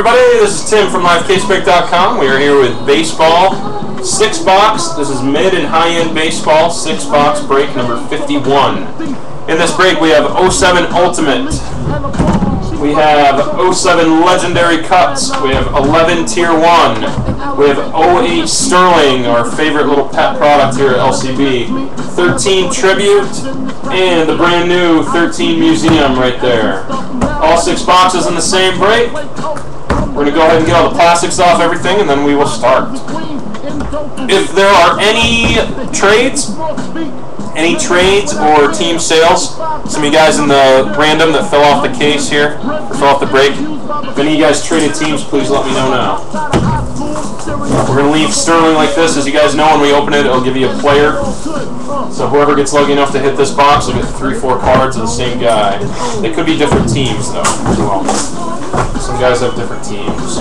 everybody, this is Tim from LiveCaseBreak.com. We are here with baseball, 6-box. This is mid and high-end baseball, 6-box break number 51. In this break, we have 07 Ultimate. We have 07 Legendary Cuts. We have 11 Tier 1. We have 08 Sterling, our favorite little pet product here at LCB. 13 Tribute, and the brand new 13 Museum right there. All 6 boxes in the same break. We're going to go ahead and get all the plastics off everything, and then we will start. If there are any trades or team sales, some of you guys in the random that fell off the case here, or fell off the break, if any of you guys traded teams, please let me know now. We're going to leave Sterling like this. As you guys know, when we open it, it'll give you a player. So whoever gets lucky enough to hit this box will get 3-4 cards of the same guy. They could be different teams, though, as well. Some guys have different teams.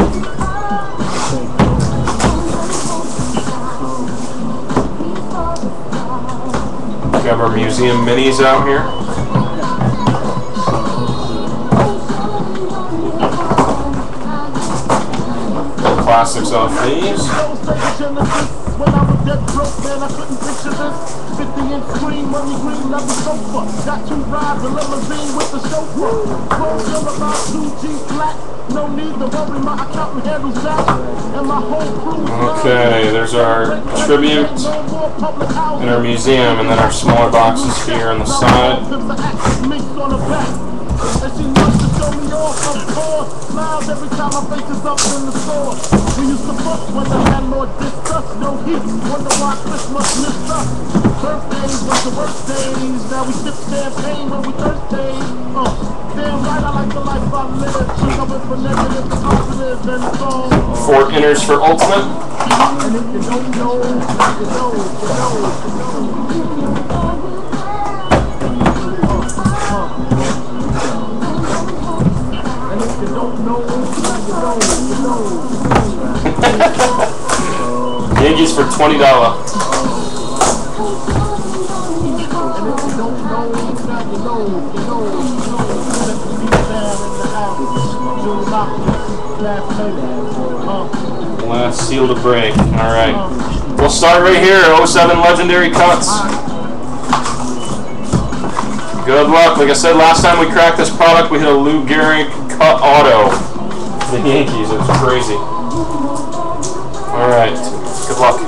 We have our Museum Minis out here. Plastics off these. Okay, there's our Tribute and our Museum, and then our smaller boxes here on the side. Four inners for Ultimate. Yankees for $20. Last seal to break. All right, we'll start right here. 07 Legendary Cuts. Good luck. Like I said last time we cracked this product, we hit a Lou Gehrig cut auto. The Yankees, it was crazy. Alright, good luck.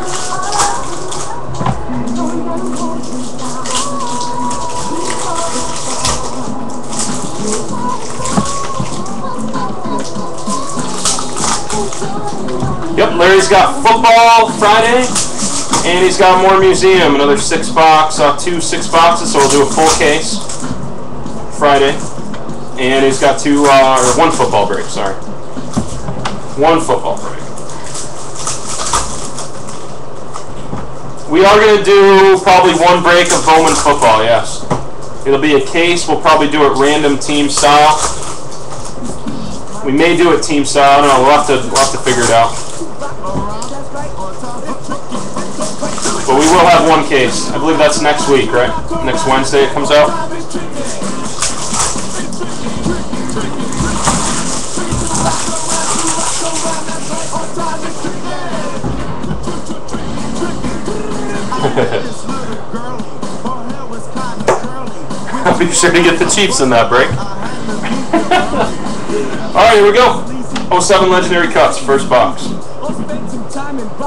Yep, Larry's got football Friday. And he's got more Museum, another 6-box, two 6-boxes, so we'll do a full case Friday. And he's got one football break, sorry. One football break. We are going to do probably one break of Bowman football, yes. It'll be a case, we'll probably do it random team style. We may do it team style, no, we'll have to figure it out. But we will have one case. I believe that's next week, right? Next Wednesday it comes out. I'll be sure to get the Chiefs in that break. Alright, here we go. 07 Legendary Cuts, first box.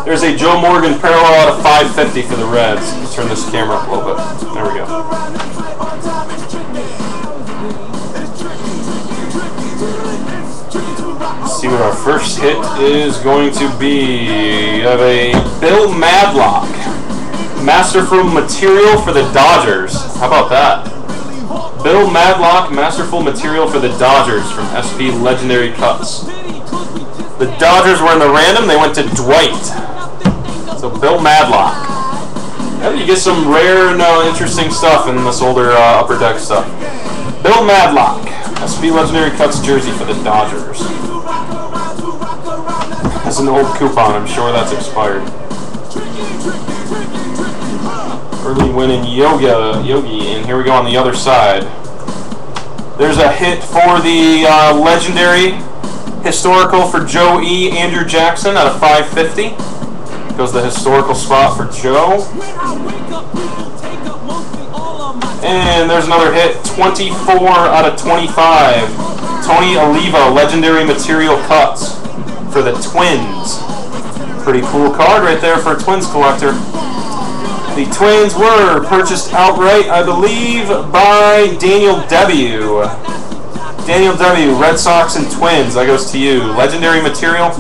There's a Joe Morgan parallel out of 550 for the Reds. Let's turn this camera up a little bit. There we go. Let's see what our first hit is going to be. We have a Bill Madlock. Masterful material for the Dodgers. How about that? Bill Madlock, masterful material for the Dodgers from SP Legendary Cuts. The Dodgers were in the random. They went to Dwight. So Bill Madlock. Yeah, you get some rare and interesting stuff in this older Upper Deck stuff. Bill Madlock. SB Legendary Cuts jersey for the Dodgers. That's an old coupon. I'm sure that's expired. Early winning Yogi. And here we go on the other side. There's a hit for the Legendary Historical for Joe E. Andrew Jackson out of 550. Goes the historical spot for Joe. And there's another hit, 24 out of 25. Tony Oliva, Legendary Material Cuts for the Twins. Pretty cool card right there for a Twins collector. The Twins were purchased outright, I believe, by Daniel W. Daniel W., Red Sox and Twins, that goes to you. Legendary Material,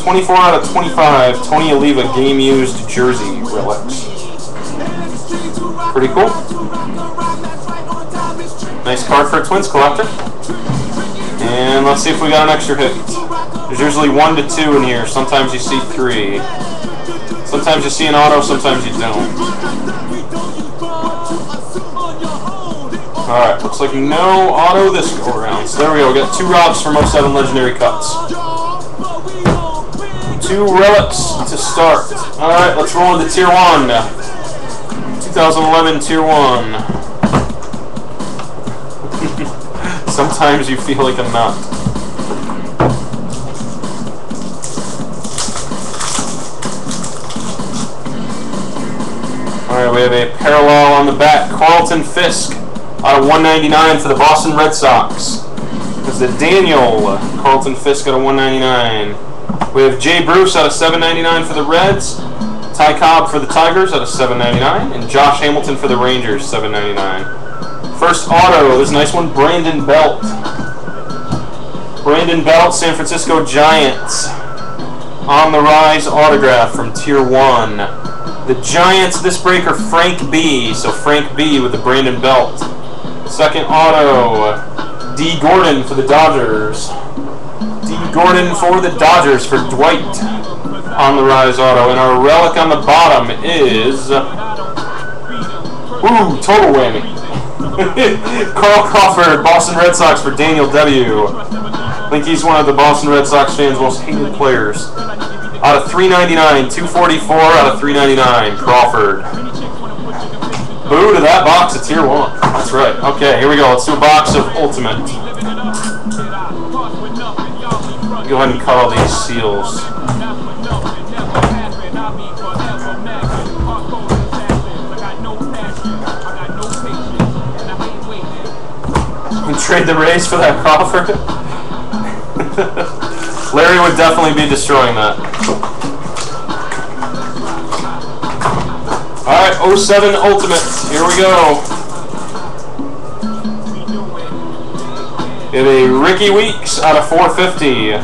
24 out of 25, Tony Oliva, game-used jersey relics. Pretty cool. Nice card for a Twins collector. And let's see if we got an extra hit. There's usually 1 to 2 in here. Sometimes you see 3. Sometimes you see an auto, sometimes you don't. Alright, looks like no auto this go around. So there we go, we got 2 Robs from 07 Legendary Cuts. 2 relics to start. Alright, let's roll into Tier 1. 2011 Tier 1. Sometimes you feel like a nut. Alright, we have a parallel on the back. Carlton Fisk. Out of 199 for the Boston Red Sox. That's the Daniel Carlton Fisk out of 199. We have Jay Bruce out of 799 for the Reds. Ty Cobb for the Tigers out of 799, and Josh Hamilton for the Rangers 799. First auto is a nice one, Brandon Belt. Brandon Belt, San Francisco Giants. On the Rise autograph from Tier 1. The Giants this break are Frank B. So Frank B. with the Brandon Belt. Second auto, D Gordon for the Dodgers. D Gordon for the Dodgers for Dwight on the Rise auto. And our relic on the bottom is... Ooh, total whammy. Carl Crawford, Boston Red Sox for Daniel W. I think he's one of the Boston Red Sox fans' most hated players. Out of 399, 244 out of 399, Crawford. Boo to that box of Tier 1. That's right. Okay, here we go. Let's do a box of Ultimate. Go ahead and cut all these seals. And trade the Rays for that Crawford? Larry would definitely be destroying that. Alright, 07 Ultimate. Here we go. Get a Ricky Weeks out of 450.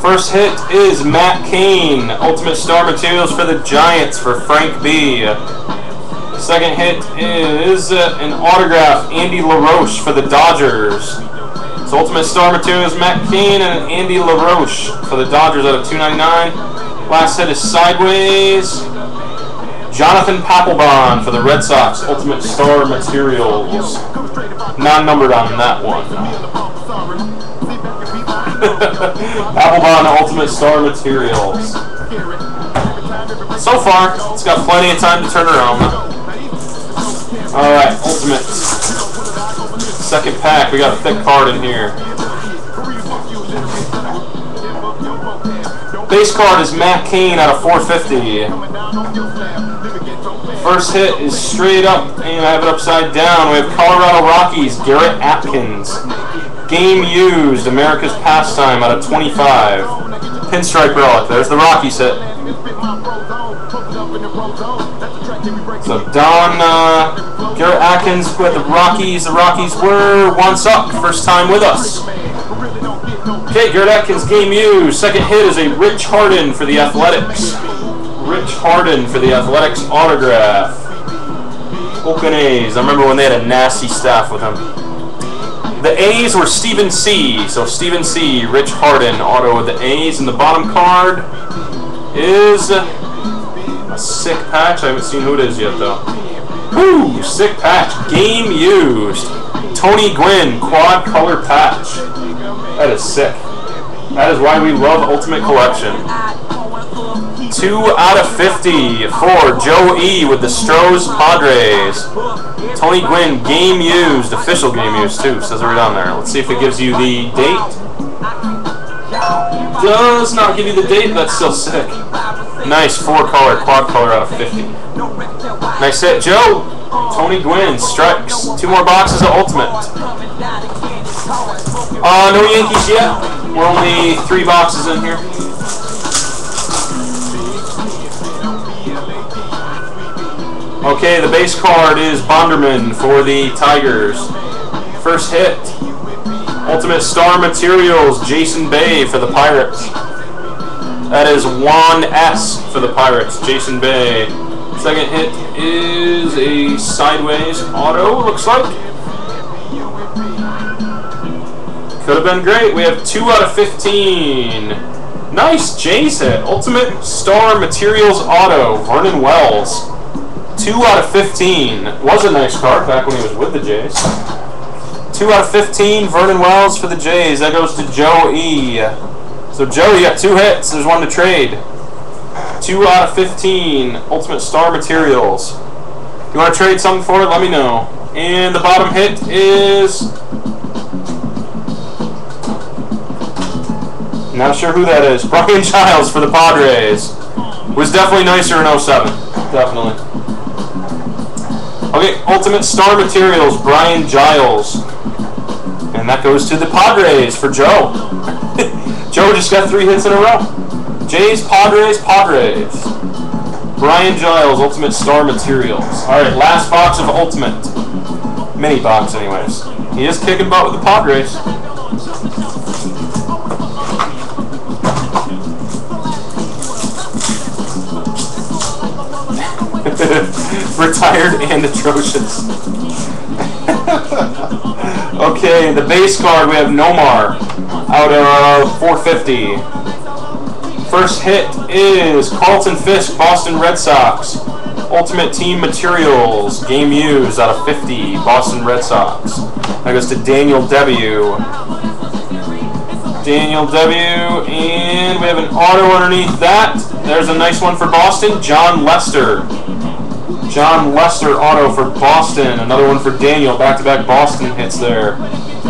First hit is Matt Cain. Ultimate Star Materials for the Giants for Frank B. Second hit is an autograph, Andy LaRoche for the Dodgers. It's Ultimate Star Materials, Matt Cain and Andy LaRoche for the Dodgers out of 299. Last hit is Sideways. Jonathan Papelbon for the Red Sox, Ultimate Star Materials. Non-numbered on that one. Papelbon, Ultimate Star Materials. So far, it's got plenty of time to turn around. Alright, Ultimate. Second pack, we got a thick card in here. Base card is Matt Cain out of 450. First hit is straight up, and I have it upside down. We have Colorado Rockies, Garrett Atkins. Game used, America's Pastime out of 25. Pinstripe relic, there's the Rockies hit. So Don, Garrett Atkins with the Rockies. The Rockies were once up, first time with us. Okay, Garrett Atkins, game used. Second hit is a Rich Harden for the Athletics. Rich Harden for the Athletics autograph. Oakland A's. I remember when they had a nasty staff with him. The A's were Stephen C. So Stephen C. Rich Harden auto with the A's. And the bottom card is a sick patch. I haven't seen who it is yet though. Woo! Sick patch. Game used. Tony Gwynn quad color patch. That is sick. That is why we love Ultimate Collection. 2 out of 50 for Joe E. with the Strohs Padres. Tony Gwynn, game used, official game used too, says it right on there. Let's see if it gives you the date. Does not give you the date, that's still sick. Nice, 4-color, quad-color out of 50. Nice hit, Joe! Tony Gwynn strikes. 2 more boxes of Ultimate. No Yankees yet. We're only 3 boxes in here. Okay, the base card is Bonderman for the Tigers. First hit. Ultimate Star Materials, Jason Bay for the Pirates. That is Juan S. for the Pirates, Jason Bay. Second hit is a sideways auto, looks like. Could have been great. We have 2 out of 15. Nice Jays hit. Ultimate Star Materials auto, Vernon Wells. 2 out of 15. Was a nice card back when he was with the Jays. 2 out of 15, Vernon Wells for the Jays. That goes to Joe E. So Joe, you got 2 hits. There's 1 to trade. 2 out of 15, Ultimate Star Materials. You want to trade something for it? Let me know. And the bottom hit is... Not sure who that is. Brian Giles for the Padres. Was definitely nicer in 07. Definitely. Okay, Ultimate Star Materials, Brian Giles. And that goes to the Padres for Joe. Joe just got 3 hits in a row. Jays, Padres, Padres. Brian Giles, Ultimate Star Materials. Alright, last box of Ultimate. Mini box, anyways. He is kicking butt with the Padres. Retired and atrocious. Okay, the base card, we have Nomar out of 450. First hit is Carlton Fisk, Boston Red Sox. Ultimate Team Materials, Game Used out of 50, Boston Red Sox. That goes to Daniel W. Daniel W. And we have an auto underneath that. There's a nice one for Boston, John Lester. John Lester auto for Boston. Another one for Daniel. Back-to-back Boston hits there.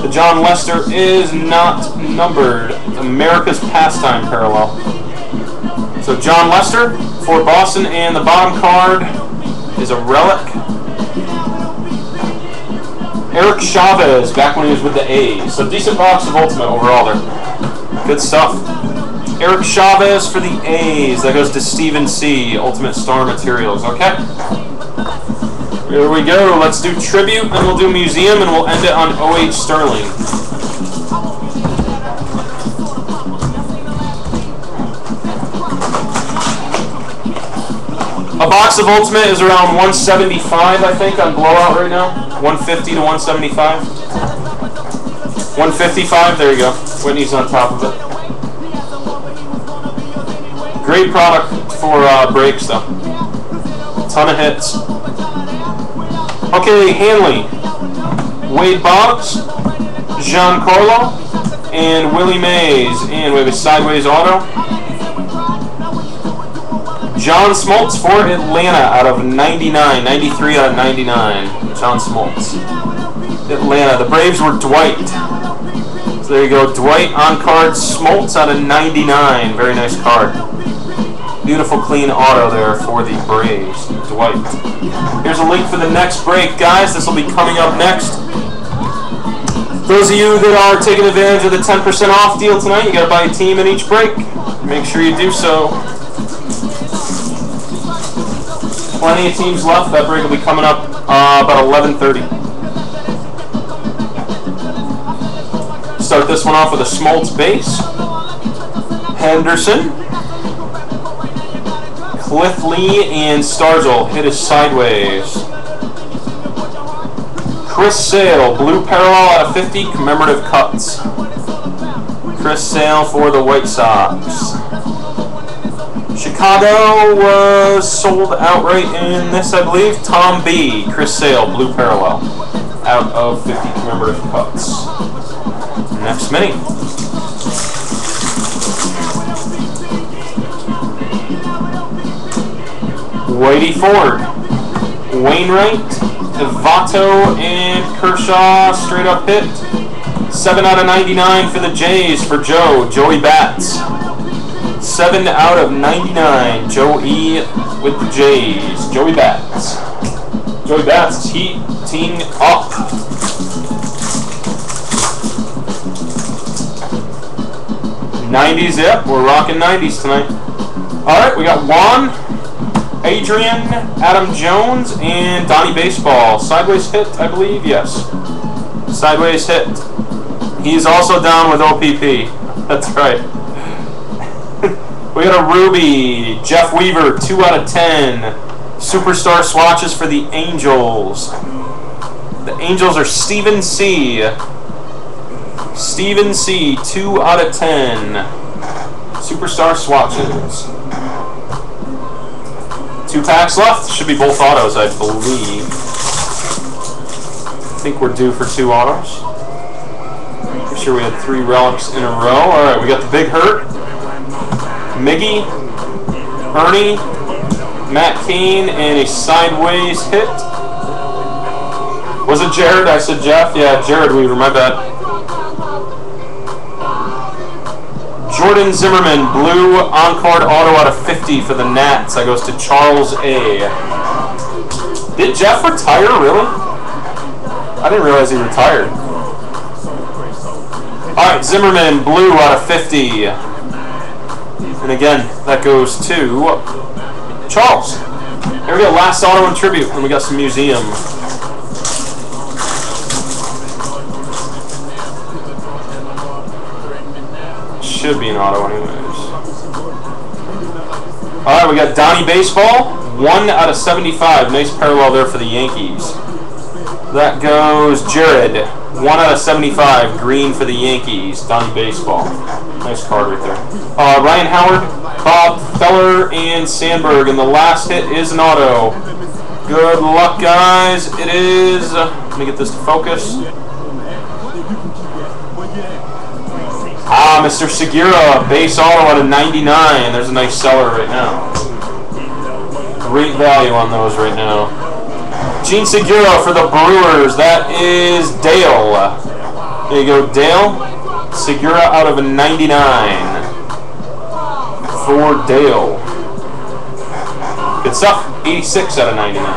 The John Lester is not numbered. America's Pastime parallel. So John Lester for Boston, and the bottom card is a relic. Eric Chavez, back when he was with the A's. So decent box of Ultimate overall there. Good stuff. Eric Chavez for the A's. That goes to Stephen C. Ultimate Star Materials. Okay. Here we go. Let's do Tribute, then we'll do Museum, and we'll end it on OH Sterling. A box of Ultimate is around 175, I think, on Blowout right now. 150 to 175. 155, there you go. Whitney's on top of it. Great product for breaks, though. Ton of hits. Okay, Hanley, Wade Boggs, Giancarlo, and Willie Mays. And we have a sideways auto. John Smoltz for Atlanta out of 99. 93 out of 99. John Smoltz. Atlanta. The Braves were Dwight. So there you go. Dwight on card. Smoltz out of 99. Very nice card. Beautiful clean auto there for the Braves, Dwight. Here's a link for the next break, guys. This will be coming up next. Those of you that are taking advantage of the 10% off deal tonight, you gotta buy a team in each break. Make sure you do so. Plenty of teams left. That break will be coming up about 11:30. Start this one off with a Smoltz base. Henderson. Cliff Lee and Starzl hit us sideways. Chris Sale, blue parallel out of 50, commemorative cuts. Chris Sale for the White Sox. Chicago was sold outright in this, I believe. Tom B, Chris Sale, blue parallel out of 50, commemorative cuts. Next mini. Whitey Ford, Wainwright, Evato, and Kershaw straight up hit. 7 out of 99 for the Jays for Joe, Joey Bats. 7 out of 99, Joey with the Jays, Joey Bats. Joey Bats is heating up. '90s, yep, we're rocking '90s tonight. Alright, we got Juan, Adrian, Adam Jones, and Donnie Baseball. Sideways hit, I believe, yes. Sideways hit. He's also down with OPP. That's right. We got a Ruby, Jeff Weaver, 2 out of 10. Superstar swatches for the Angels. The Angels are Stephen C. Stephen C, 2 out of 10. Superstar swatches. 2 packs left. Should be both autos, I believe. I think we're due for 2 autos. I'm sure we had 3 relics in a row. Alright, we got the Big Hurt, Miggy, Ernie, Matt Cain, and a sideways hit. Was it Jared? I said Jeff. Yeah, Jared Weaver, my bad. Jordan Zimmerman, blue on-card auto out of 50 for the Nats. That goes to Charles A. Did Jeff retire, really? I didn't realize he retired. Alright, Zimmerman, blue out of 50. And again, that goes to Charles. There we go, last auto and tribute, and we got some Museum. Should be an auto anyways. Alright, we got Donnie Baseball, 1 out of 75. Nice parallel there for the Yankees. That goes Jared, 1 out of 75. Green for the Yankees, Donnie Baseball. Nice card right there. Ryan Howard, Bob Feller, and Sandberg. And the last hit is an auto. Good luck, guys. It is... Let me get this to focus. Ah, Mr. Segura, base auto out of 99. There's a nice seller right now. Great value on those right now. Gene Segura for the Brewers. That is Dale. There you go, Dale. Segura out of a 99 for Dale. Good stuff. 86 out of 99. All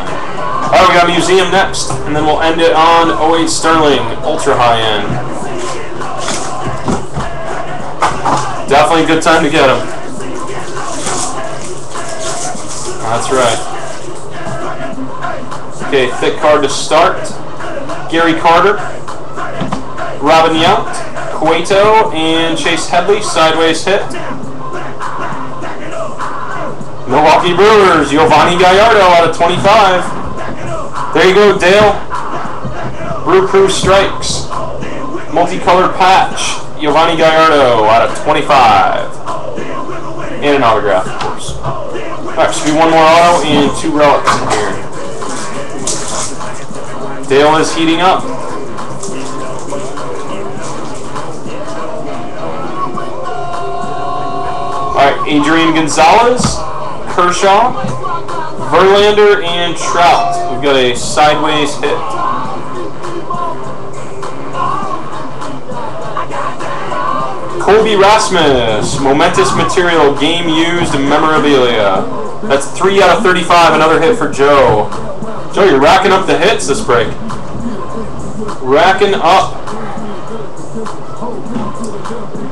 right, we got Museum next, and then we'll end it on 08 Sterling, ultra high end. Definitely a good time to get him. That's right. Okay, thick card to start. Gary Carter, Robin Yount, Cueto, and Chase Headley, sideways hit. Milwaukee Brewers, Giovanni Gallardo out of 25. There you go, Dale. Brew Crew strikes. Multicolored patch. Giovanni Gallardo out of 25. And an autograph, of course. Alright, should be one more auto and 2 relics in here. Dale is heating up. Alright, Adrian Gonzalez, Kershaw, Verlander, and Trout. We've got a sideways hit. Colby Rasmus, momentous material, game used, and memorabilia. That's 3 out of 35, another hit for Joe. Joe, you're racking up the hits this break. Racking up.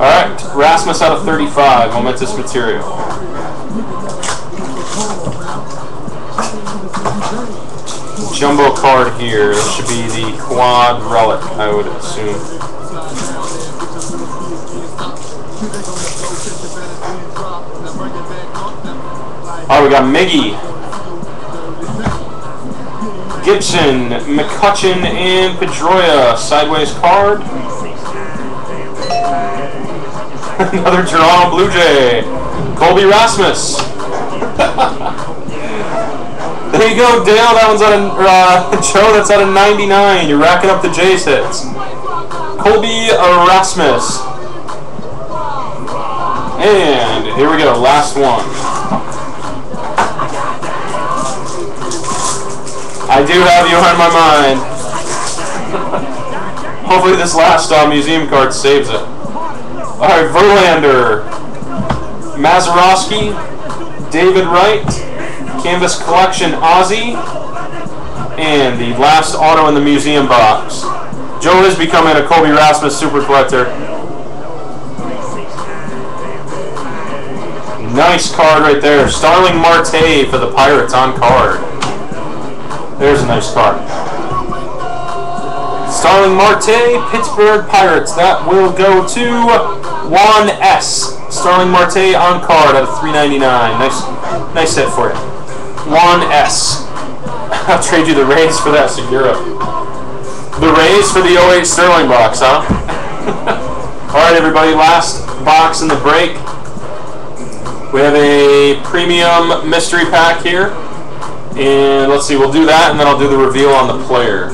Alright, Rasmus out of 35, momentous material. Jumbo card here. This should be the quad relic, I would assume. Alright, we got Miggy, Gibson, McCutchen, and Pedroia. Sideways card. Another Toronto Blue Jay. Colby Rasmus. There you go, Dale. That one's out of Joe. That's out of 99. You're racking up the Jays hits. Colby Rasmus. And here we go, last one. I do have you on my mind. Hopefully this last museum card saves it. Alright, Verlander, Mazeroski, David Wright, Canvas Collection Ozzy, and the last auto in the museum box. Joe is becoming a Kobe Rasmus super collector. Nice card right there. Starling Marte for the Pirates on card. There's a nice card. Starling Marte, Pittsburgh Pirates. That will go to Juan S. Starling Marte on card out of $3.99. Nice hit for you. Juan S. I'll trade you the Rays for that, so you're up. The Rays for the 08 Sterling box, huh? Alright, everybody, last box in the break. We have a premium mystery pack here. And let's see, we'll do that, and then I'll do the reveal on the player.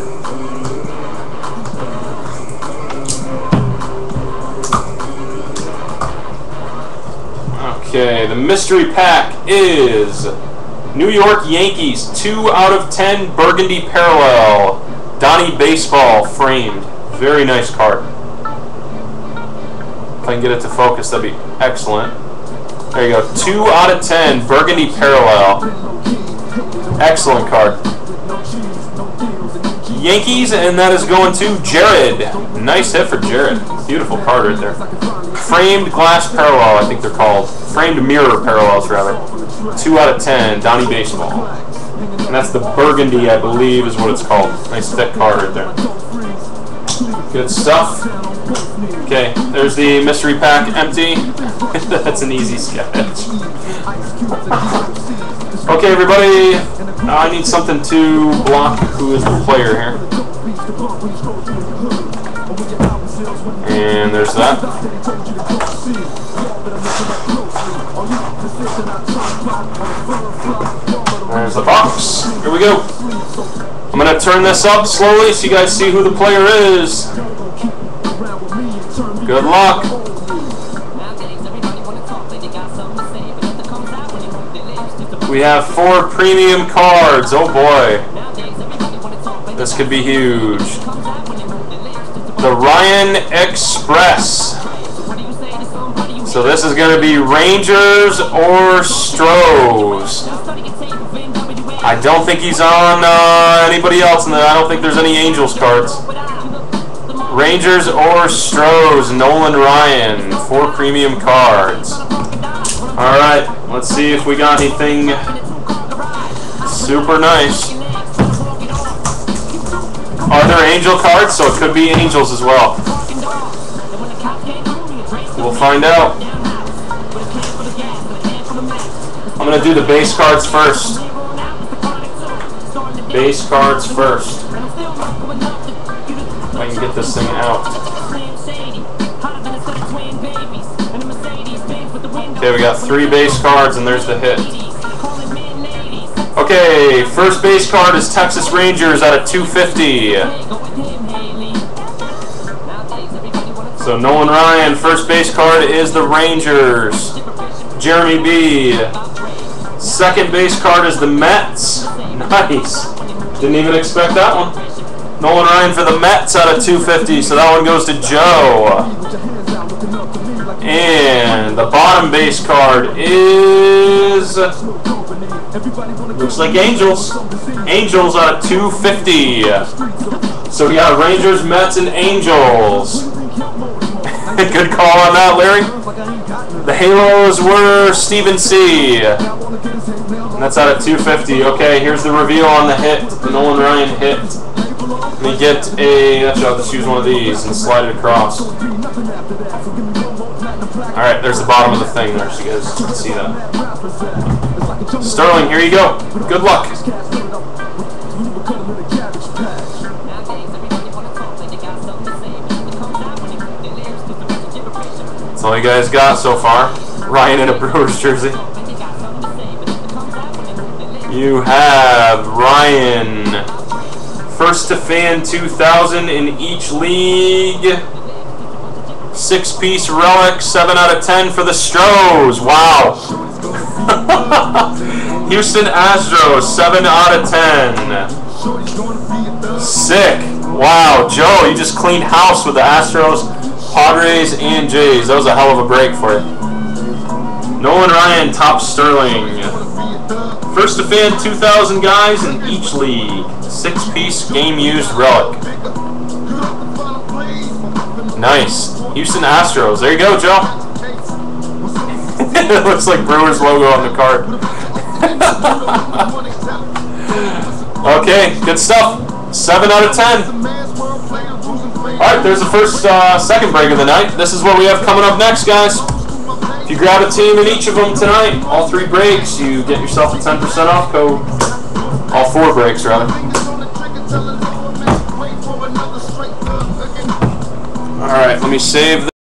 Okay, the mystery pack is New York Yankees 2/10 burgundy parallel Donnie Baseball framed. Very nice card. If I can get it to focus, that'd be excellent. There you go. 2/10 burgundy parallel. Excellent card. Yankees, and that is going to Jared. Nice hit for Jared. Beautiful card right there. Framed glass parallel, I think they're called. Framed mirror parallels, rather. 2/10, Donnie Baseball. And that's the burgundy, I believe, is what it's called. Nice thick card right there. Good stuff. Okay, there's the mystery pack empty. That's an easy sketch. Okay, everybody, I need something to block who is the player here. And there's that. There's the box. Here we go. I'm going to turn this up slowly so you guys see who the player is. Good luck. We have 4 premium cards. Oh boy. This could be huge. The Ryan Express. So this is going to be Rangers or Strohs. I don't think he's on anybody else. In the, I don't think there's any Angels cards. Rangers or Strohs. Nolan Ryan. 4 premium cards. Alright, let's see if we got anything super nice. Are there Angel cards? So it could be Angels as well. We'll find out. I'm going to do the base cards first. Base cards first. If I can get this thing out. Okay, we got 3 base cards, and there's the hit. Okay, first base card is Texas Rangers out of 250. So Nolan Ryan, first base card is the Rangers. Jeremy B. Second base card is the Mets. Nice. Didn't even expect that one. Nolan Ryan for the Mets out of 250, so that one goes to Joe. And the bottom base card is, looks like Angels. Angels are 250. So we got Rangers, Mets, and Angels. Good call on that, Larry. The Halos were Stephen C. And that's out of 250. Okay, here's the reveal on the hit. The Nolan Ryan hit. Let me get a, actually I'll just use one of these and slide it across. Alright, there's the bottom of the thing there, so you guys can see that. Sterling, here you go. Good luck. That's all you guys got so far. Ryan in a Brewers jersey. You have Ryan. First to fan 2000 in each league. 6-piece relic, 7/10 for the Strohs. Wow. Houston Astros, 7/10. Sick. Wow, Joe, you just cleaned house with the Astros, Padres, and Jays. That was a hell of a break for you. Nolan Ryan tops Sterling. First to fan 2,000 guys in each league. 6-piece game-used relic. Nice. Houston Astros. There you go, Joe. It looks like Brewers logo on the card. Okay, good stuff. 7 out of 10. All right, there's the first second break of the night. This is what we have coming up next, guys. If you grab a team in each of them tonight, all 3 breaks, you get yourself a 10% off code. All 4 breaks, rather. All right, let me save this.